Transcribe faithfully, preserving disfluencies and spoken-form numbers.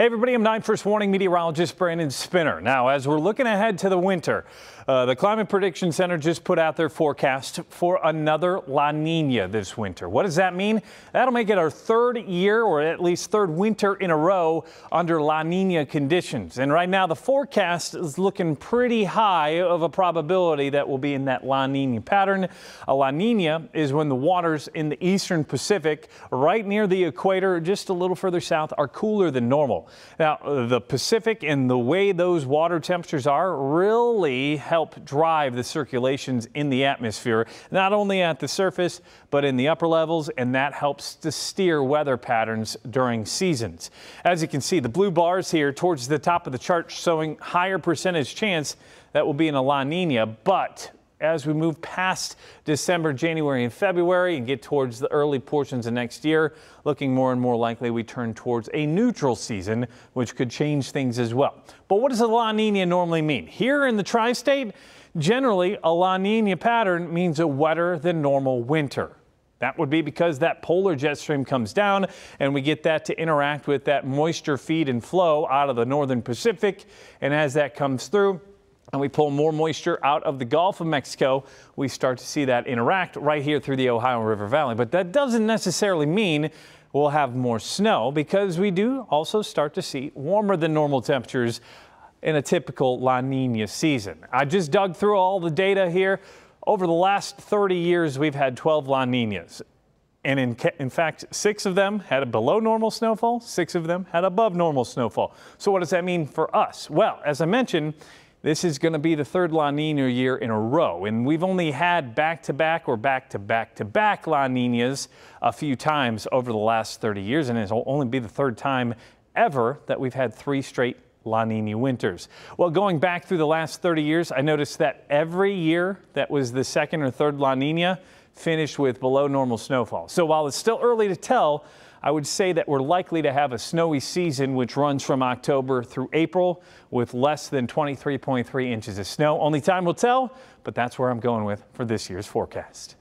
Hey everybody, I'm nine First Warning meteorologist Brandon Spinner. Now, as we're looking ahead to the winter, uh, the Climate Prediction Center just put out their forecast for another La Nina this winter. What does that mean? That'll make it our third year, or at least third winter in a row, under La Nina conditions. And right now, the forecast is looking pretty high of a probability that we'll be in that La Nina pattern. A La Nina is when the waters in the eastern Pacific, right near the equator, just a little further south, are cooler than normal. Now, the Pacific and the way those water temperatures are really help drive the circulations in the atmosphere, not only at the surface, but in the upper levels, and that helps to steer weather patterns during seasons. As you can see, the blue bars here towards the top of the chart showing higher percentage chance that we'll be in a La Nina, but as we move past December, January, and February and get towards the early portions of next year, looking more and more likely we turn towards a neutral season, which could change things as well. But what does a La Nina normally mean? Here in the tri-state, generally a La Nina pattern means a wetter than normal winter. That would be because that polar jet stream comes down and we get that to interact with that moisture feed and flow out of the northern Pacific. And as that comes through, and we pull more moisture out of the Gulf of Mexico, we start to see that interact right here through the Ohio River Valley. But that doesn't necessarily mean we'll have more snow, because we do also start to see warmer than normal temperatures in a typical La Nina season. I just dug through all the data here. Over the last thirty years, we've had twelve La Ninas. And in, in fact, six of them had a below normal snowfall, six of them had above normal snowfall. So what does that mean for us? Well, as I mentioned, this is going to be the third La Nina year in a row, and we've only had back-to-back or back-to-back-to-back La Ninas a few times over the last thirty years, and it'll only be the third time ever that we've had three straight La Nina winters. Well, going back through the last thirty years, I noticed that every year that was the second or third La Nina finished with below normal snowfall. So while it's still early to tell, I would say that we're likely to have a snowy season, which runs from October through April with less than twenty-three point three inches of snow. Only time will tell, but that's where I'm going with for this year's forecast.